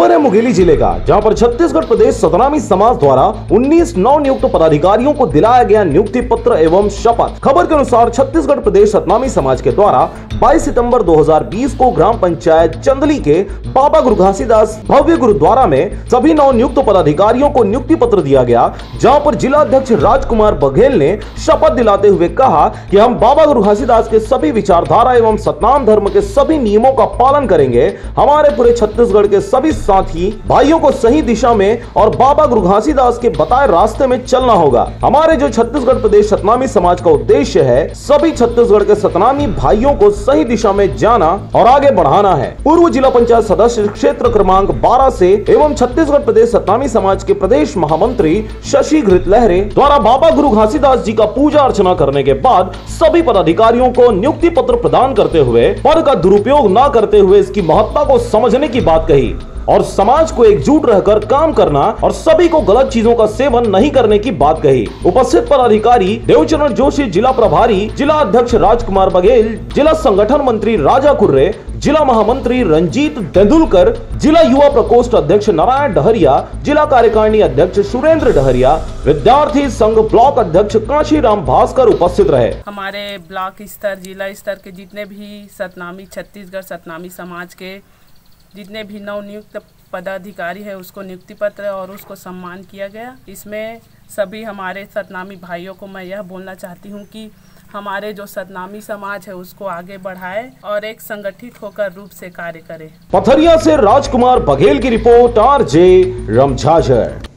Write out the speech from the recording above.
खबर है मुगेली जिले का, जहां पर छत्तीसगढ़ प्रदेश सतनामी समाज द्वारा 19 नव नियुक्त पदाधिकारियों को दिलाया गया नियुक्ति पत्र एवं शपथ। खबर के अनुसार छत्तीसगढ़ प्रदेश सतनामी समाज के द्वारा 22 सितंबर 2020 को ग्राम पंचायत चंदली के बाबा गुरु घासीदास भव्य गुरुद्वारा में सभी नव नियुक्त पदाधिकारियों को नियुक्ति पत्र दिया गया, जहाँ पर जिला अध्यक्ष राजकुमार बघेल ने शपथ दिलाते हुए कहा कि हम बाबा गुरु घासीदास के सभी विचारधारा एवं सतनाम धर्म के सभी नियमों का पालन करेंगे। हमारे पूरे छत्तीसगढ़ के सभी साथी भाइयों को सही दिशा में और बाबा गुरु घासीदास के बताए रास्ते में चलना होगा। हमारे जो छत्तीसगढ़ प्रदेश सतनामी समाज का उद्देश्य है, सभी छत्तीसगढ़ के सतनामी भाइयों को सही दिशा में जाना और आगे बढ़ाना है। पूर्व जिला पंचायत सदस्य क्षेत्र क्रमांक 12 से एवं छत्तीसगढ़ प्रदेश सतनामी समाज के प्रदेश महामंत्री शशि घृत लहरे द्वारा बाबा गुरु घासीदास जी का पूजा अर्चना करने के बाद सभी पदाधिकारियों को नियुक्ति पत्र प्रदान करते हुए पद का दुरुपयोग न करते हुए इसकी महत्ता को समझने की बात कही और समाज को एकजुट रहकर काम करना और सभी को गलत चीजों का सेवन नहीं करने की बात कही। उपस्थित पदाधिकारी देवचन्द्र जोशी, जिला प्रभारी, जिला अध्यक्ष राजकुमार बघेल, जिला संगठन मंत्री राजा कुर्रे, जिला महामंत्री रंजीत तेंदुलकर, जिला युवा प्रकोष्ठ अध्यक्ष नारायण डहरिया, जिला कार्यकारिणी अध्यक्ष सुरेंद्र डहरिया, विद्यार्थी संघ ब्लॉक अध्यक्ष काशी राम भास्कर उपस्थित रहे। हमारे ब्लॉक स्तर, जिला स्तर के जितने भी सतनामी, छत्तीसगढ़ सतनामी समाज के जितने भी नवनियुक्त पदाधिकारी है, उसको नियुक्ति पत्र और उसको सम्मान किया गया। इसमें सभी हमारे सतनामी भाइयों को मैं यह बोलना चाहती हूँ कि हमारे जो सतनामी समाज है उसको आगे बढ़ाए और एक संगठित होकर रूप से कार्य करे। पथरिया से राजकुमार बघेल की रिपोर्ट, आरजे रमझाझर।